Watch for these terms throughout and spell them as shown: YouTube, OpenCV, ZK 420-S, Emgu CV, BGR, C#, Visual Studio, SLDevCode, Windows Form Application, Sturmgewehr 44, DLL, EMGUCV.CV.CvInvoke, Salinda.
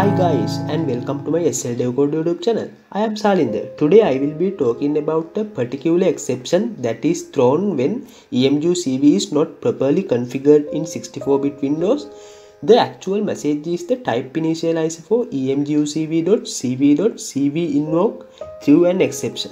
Hi guys and welcome to my SLDevCode YouTube channel. I am Salinda. Today I will be talking about a particular exception that is thrown when EMGUCV is not properly configured in 64-bit Windows. The actual message is the type initializer for EMGUCV.CV.CvInvoke through an exception.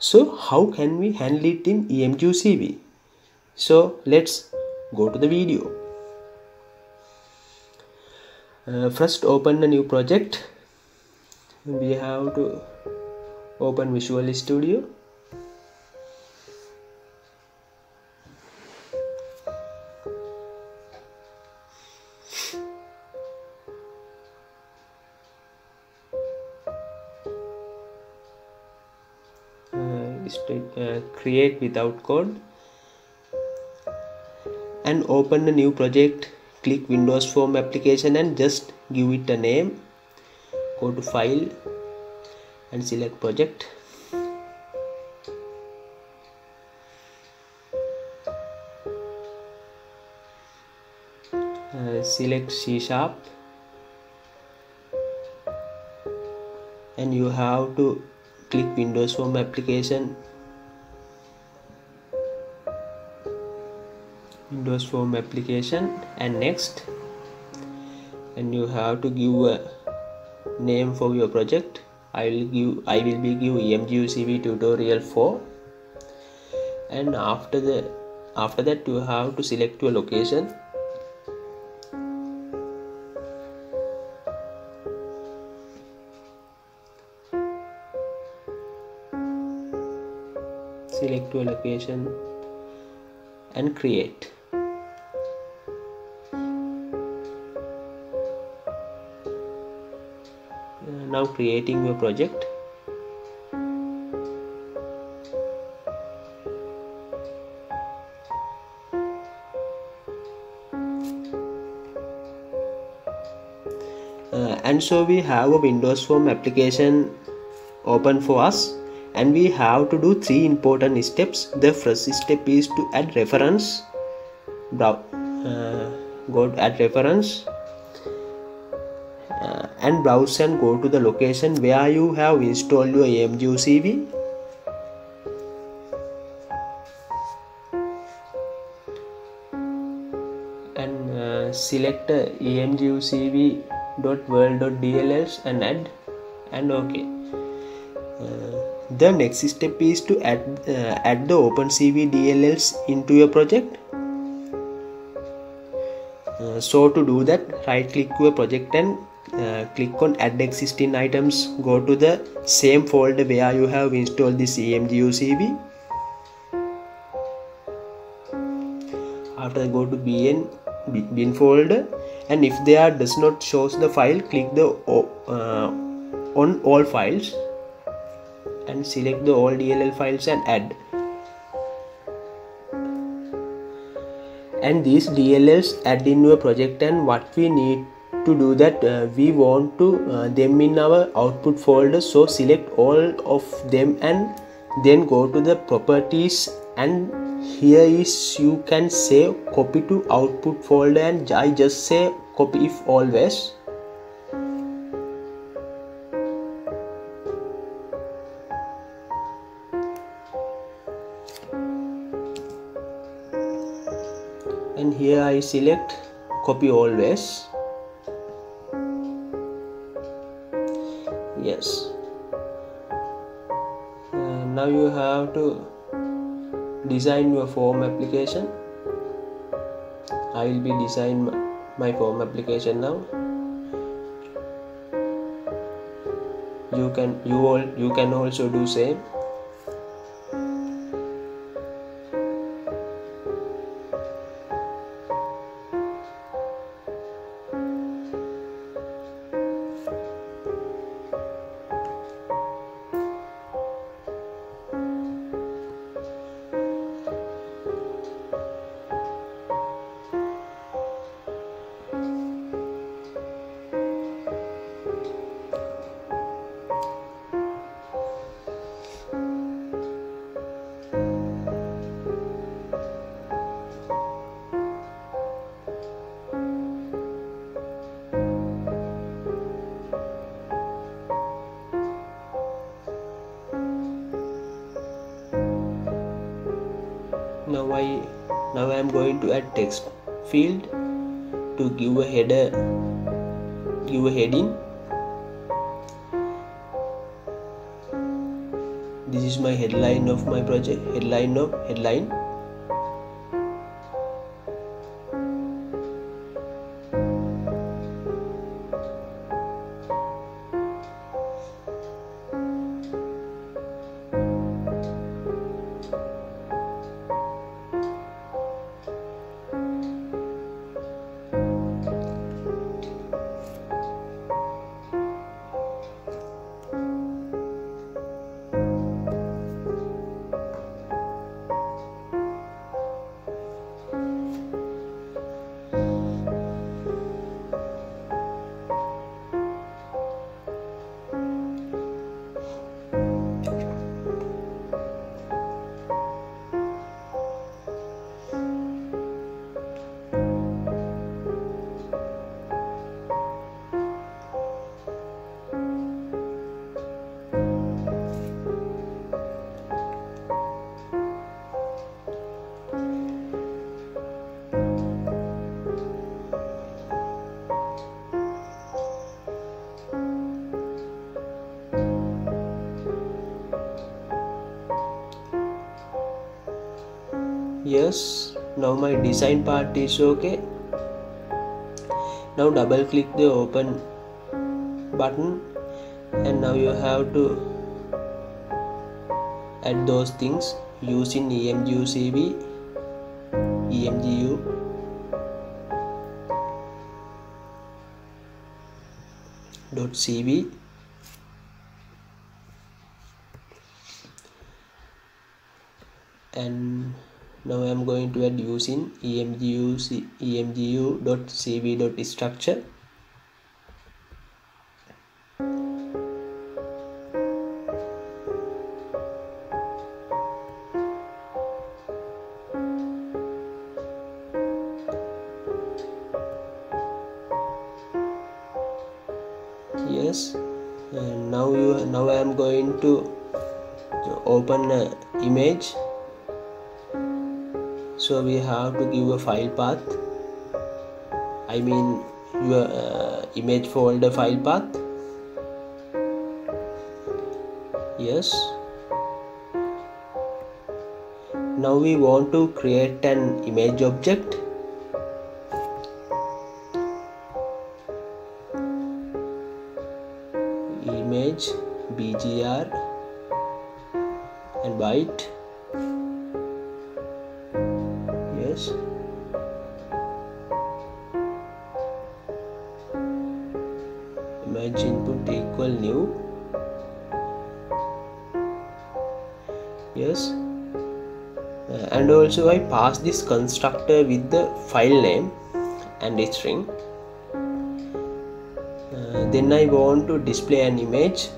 So how can we handle it in EMGUCV? So let's go to the video. First open a new project. We have to open Visual Studio. Create without code and open a new project. Click Windows Form Application and just give it a name. Go to File and select Project. Select C# and you have to click Windows Form Application. Windows Form Application and next, and you have to give a name for your project. I will give EMGUCV tutorial 4, and after that you have to select your location. Select your location and create. Now creating your project. And so we have a Windows Form application open for us, and we have to do three important steps. The first step is to add reference. Go to add reference and browse and go to the location where you have installed your EMGUCV. And select EMGUCV.World.dll and add and OK. The next step is to add the OpenCV DLLs into your project. So to do that, right click your project and click on add existing items. Go to the same folder where you have installed this EMGUCV. After, go to bin folder, and if there does not shows the file, click the on all files and select the all DLL files and add. And these DLLs add in your project, and what we need to do that, we want to them in our output folder, so select all of them and then go to the properties, and here is you can say copy to output folder, and I just say copy if always. And here I select copy always. Yes. Now you have to design your form application. I will be designing my form application now. You can also do same. I'm going to add text field to give a header, give a heading. This is my headline of my project, headline. Yes, now my design part is okay. Now double click the open button and now you have to add those things using EMGU CV, EMGU. CV. And now I am going to add using EMGU.CV.structure. Yes, and now I am going to open an image. So we have to give a file path, I mean your image folder file path. Yes, now we want to create an image object. Image, BGR and byte. Image input equal new. Yes, and also I pass this constructor with the file name and a string. Then I want to display an image.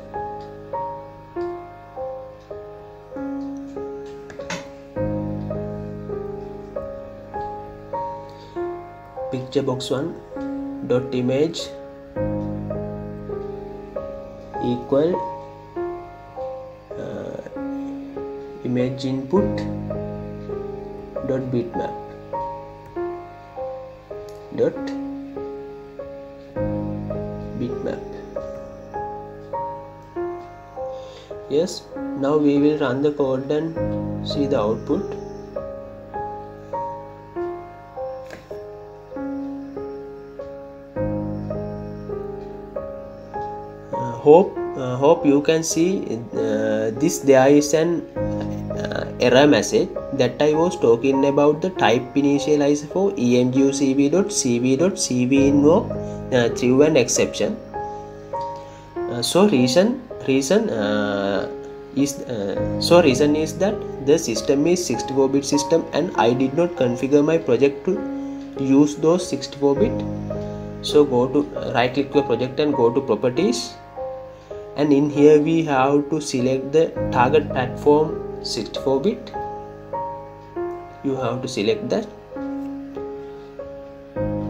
Picture box 1.image equal image input .bitmap. Yes, now we will run the code and see the output. Hope you can see this. There is an error message that I was talking about, the type initializer for EMGUCV.CV.CvInvoke threw an exception. So reason is that the system is 64-bit system and I did not configure my project to use those 64-bit. So go to right click your project and go to properties, and in here we have to select the target platform 64-bit. You have to select that.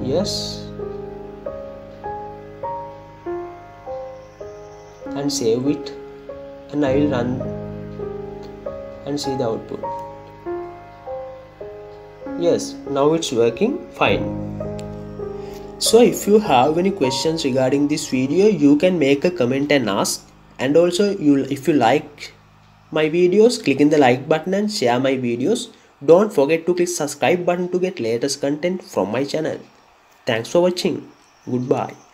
Yes, and save it, and I will run and see the output. Yes, now it's working fine. So if you have any questions regarding this video, you can make a comment and ask. And also, if you like my videos, click in the like button and share my videos. Don't forget to click subscribe button to get latest content from my channel. Thanks for watching. Goodbye.